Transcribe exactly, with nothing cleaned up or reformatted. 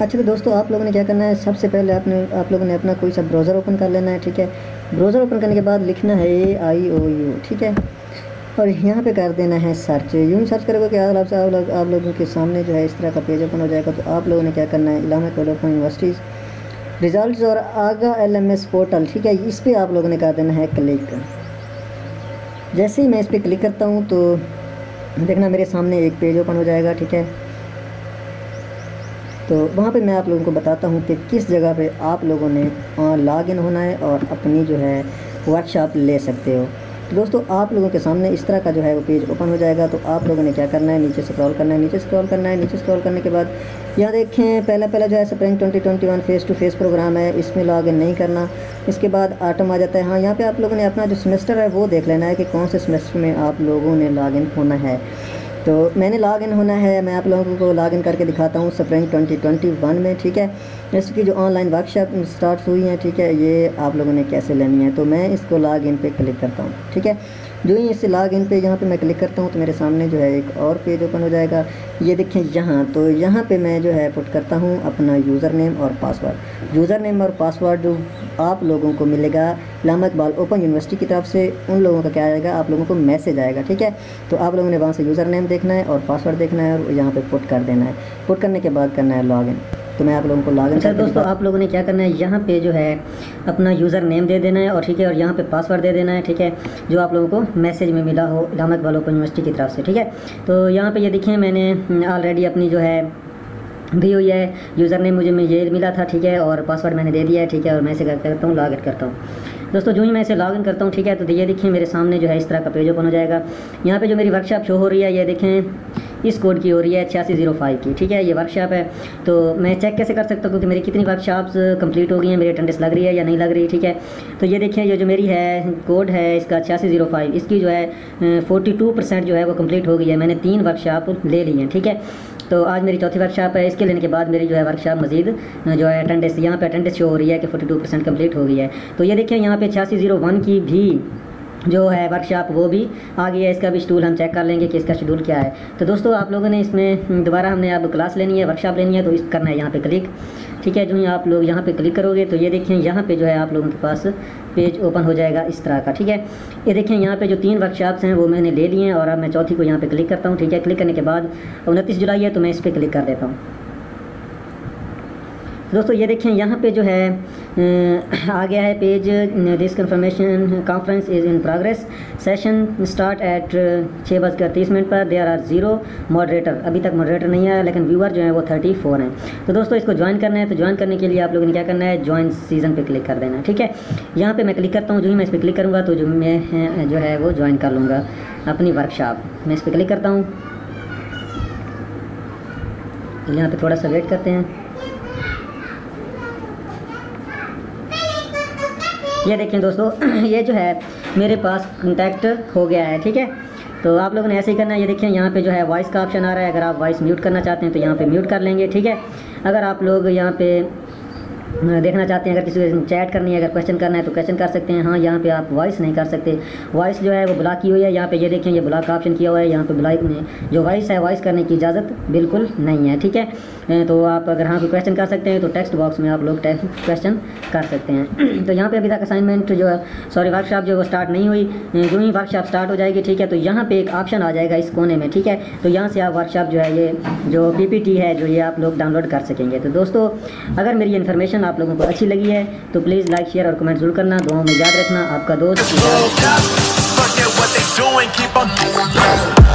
अच्छा तो दोस्तों आप लोगों ने क्या करना है, सबसे पहले आपने आप लोगों ने अपना कोई सा ब्राउज़र ओपन कर लेना है। ठीक है, ब्राउज़र ओपन करने के बाद लिखना है ए आई ओ यू। ठीक है, और यहाँ पे कर देना है सर्च। यूँ सर्च करोगे कि आपसे आप लोग आप लोगों के सामने जो है इस तरह का पेज ओपन हो जाएगा। तो आप लोगों ने क्या करना है, Allama Iqbal open universities result और आगा एलएमएस पोर्टल। ठीक है, इस पर आप लोगों ने कर देना है क्लिक। जैसे ही मैं इस पर क्लिक करता हूँ तो देखना मेरे सामने एक पेज ओपन हो जाएगा। ठीक है, तो वहाँ पर मैं आप लोगों को बताता हूँ कि किस जगह पर आप लोगों ने लॉग इन होना है और अपनी जो है वर्कशॉप ले सकते हो। तो दोस्तों आप लोगों के सामने इस तरह का जो है वो पेज ओपन हो जाएगा। तो आप लोगों ने क्या करना है, नीचे स्क्रॉल करना है, नीचे स्क्रॉल करना है। नीचे स्क्रॉल करने के बाद यहाँ देखें पहला पहला जो है spring twenty twenty one face to face program है, इसमें लॉग इन नहीं करना। इसके बाद आटम आ जाता है। हाँ, यहाँ पे आप लोगों ने अपना जो सेमेस्टर है वो देख लेना है कि कौन से सेमेस्टर में आप लोगों ने लॉग इन होना है। तो मैंने लॉग इन होना है, मैं आप लोगों को लॉग इन करके दिखाता हूँ स्प्रिंग ट्वेंटी ट्वेंटी वन में। ठीक है, इसकी जो ऑनलाइन वर्कशॉप स्टार्ट हुई है, ठीक है, ये आप लोगों ने कैसे लेनी है। तो मैं इसको लॉग इन पे क्लिक करता हूँ। ठीक है, जो ही इस लॉग इन पे यहाँ पे मैं क्लिक करता हूँ तो मेरे सामने जो है एक और पेज ओपन हो जाएगा। ये देखें यहाँ, तो यहाँ पर मैं जो है पुट करता हूँ अपना यूज़र नेम और पासवर्ड। यूज़र नेम और पासवर्ड जो आप लोगों को मिलेगा अल्लामा इक़बाल ओपन यूनिवर्सिटी की तरफ से, उन लोगों का क्या आएगा, आप लोगों को मैसेज आएगा। ठीक है, तो आप लोगों ने वहाँ से यूज़र नेम देखना है और पासवर्ड देखना है और यहाँ पे पुट कर देना है। पुट करने के बाद करना है लॉगिन। तो मैं आप लोगों को लॉगिन कर दोस्तों आप लोगों ने क्या करना है, यहाँ पे जो है अपना यूज़र नेम दे देना है और ठीक है, और यहाँ पे पासवर्ड दे देना है। ठीक है, जो आप लोगों को मैसेज में मिला हो अल्लामा इक़बाल ओपन यूनिवर्सिटी की तरफ से। ठीक है, तो यहाँ पर ये देखिए मैंने ऑलरेडी अपनी जो है भी हुई है, यूज़र नेम मुझे मैं ये मिला था। ठीक है, और पासवर्ड मैंने दे दिया है। ठीक है, और मैं इसे क्या करता हूँ, लॉग इन करता हूँ। दोस्तों जो ही मैं इसे लॉग इन करता हूँ, ठीक है, तो ये देखिए मेरे सामने जो है इस तरह का पेज ओपन हो जाएगा। यहाँ पे जो मेरी वर्कशॉप शो हो रही है, ये देखें इस कोड की हो रही है छियासी जीरो फाइव की। ठीक है, ये वर्कशॉप है। तो मैं चेक कैसे कर सकता हूँ क्योंकि मेरी कितनी वर्कशॉप्स कंप्लीट हो गई हैं, मेरी अटेंडेंस लग रही है या नहीं लग रही। ठीक है, तो ये देखिए ये जो मेरी है कोड है इसका छियासी जीरो फाइव, इसकी जो है फोर्टी टू परसेंट जो है वो कम्प्लीट हो गई है। मैंने तीन वर्कशॉप ले ली हैं। ठीक है, तो आज मेरी चौथी वर्कशॉप है। इसके लेने के बाद मेरी जो है वर्कशॉप मजीद जो है अटेंडेंस, यहाँ पे अटेंडेंस शो हो रही है कि बयालीस परसेंट कंप्लीट हो गई है। तो ये देखिए यहाँ पे छियासी जीरो वन की भी जो है वर्कशॉप वो भी आ गई है। इसका भी शेड्यूल हम चेक कर लेंगे कि इसका शेड्यूल क्या है। तो दोस्तों आप लोगों ने इसमें दोबारा हमने अब क्लास लेनी है, वर्कशॉप लेनी है, तो इस करना है यहाँ पे क्लिक। ठीक है, जो ही आप लोग यहाँ पे क्लिक करोगे तो ये देखें यहाँ पे जो है आप लोगों के पास पेज ओपन हो जाएगा इस तरह का। ठीक है, ये देखें यहाँ पे जो तीन वर्कशॉप्स हैं वो मैंने ले लिए हैं और अब मैं चौथी को यहाँ पे क्लिक करता हूँ। ठीक है, क्लिक करने के बाद उनतीस जुलाई है तो मैं इस पर क्लिक कर देता हूँ। दोस्तों ये देखें यहाँ पे जो है आ गया है page, this confirmation conference is in progress, session start at छः बजकर तीस मिनट पर, देयर आर ज़ीरो मॉडरेटर। अभी तक मॉडरेटर नहीं आया लेकिन व्यूअर जो है वो थर्टी फोर हैं। तो दोस्तों इसको ज्वाइन करना है, तो ज्वाइन करने के लिए आप लोगों ने क्या करना है, ज्वाइन सीज़न पे क्लिक कर देना है। ठीक है, यहाँ पर मैं क्लिक करता हूँ, जो ही मैं इस पर क्लिक करूँगा तो जो मैं जो है वो ज्वाइन कर लूँगा अपनी वर्कशॉप। मैं इस पर क्लिक करता हूँ, यहाँ पर थोड़ा सा वेट करते हैं। ये देखें दोस्तों ये जो है मेरे पास कॉन्टैक्ट हो गया है। ठीक है, तो आप लोगों ने ऐसे ही करना है। ये देखें यहाँ पे जो है वॉइस का ऑप्शन आ रहा है, अगर आप वॉइस म्यूट करना चाहते हैं तो यहाँ पे म्यूट कर लेंगे। ठीक है, अगर आप लोग यहाँ पे देखना चाहते हैं, अगर किसी को चैट करनी है, अगर क्वेश्चन करना है तो क्वेश्चन कर सकते हैं। हाँ, यहाँ पे आप वॉइस नहीं कर सकते, वॉइस जो है वो ब्लॉक की हुई है। यहाँ पे ये देखें ये ब्लॉक का ऑप्शन किया हुआ है, यहाँ पे ब्लॉक में जो वॉइस है वॉइस करने की इजाज़त बिल्कुल नहीं है। ठीक है, तो आप अगर हाँ कोई क्वेश्चन कर सकते हैं तो टेक्स्ट बॉक्स में आप लोग क्वेश्चन कर सकते हैं। तो यहाँ पर अभी तक असाइनमेंट जो सॉरी वर्कशॉप जो वो स्टार्ट नहीं हुई, जो ही वर्कशॉप स्टार्ट हो जाएगी। ठीक है, तो यहाँ पर एक ऑप्शन आ जाएगा इस कोने में। ठीक है, तो यहाँ से आप वर्कशॉप जो है ये जो पी पी टी है जो ये आप लोग डाउनलोड कर सकेंगे। तो दोस्तों अगर मेरी इन्फॉर्मेशन आप लोगों को अच्छी लगी है तो प्लीज़ लाइक, शेयर और कमेंट जरूर करना। दुआओं में याद रखना आपका दोस्त।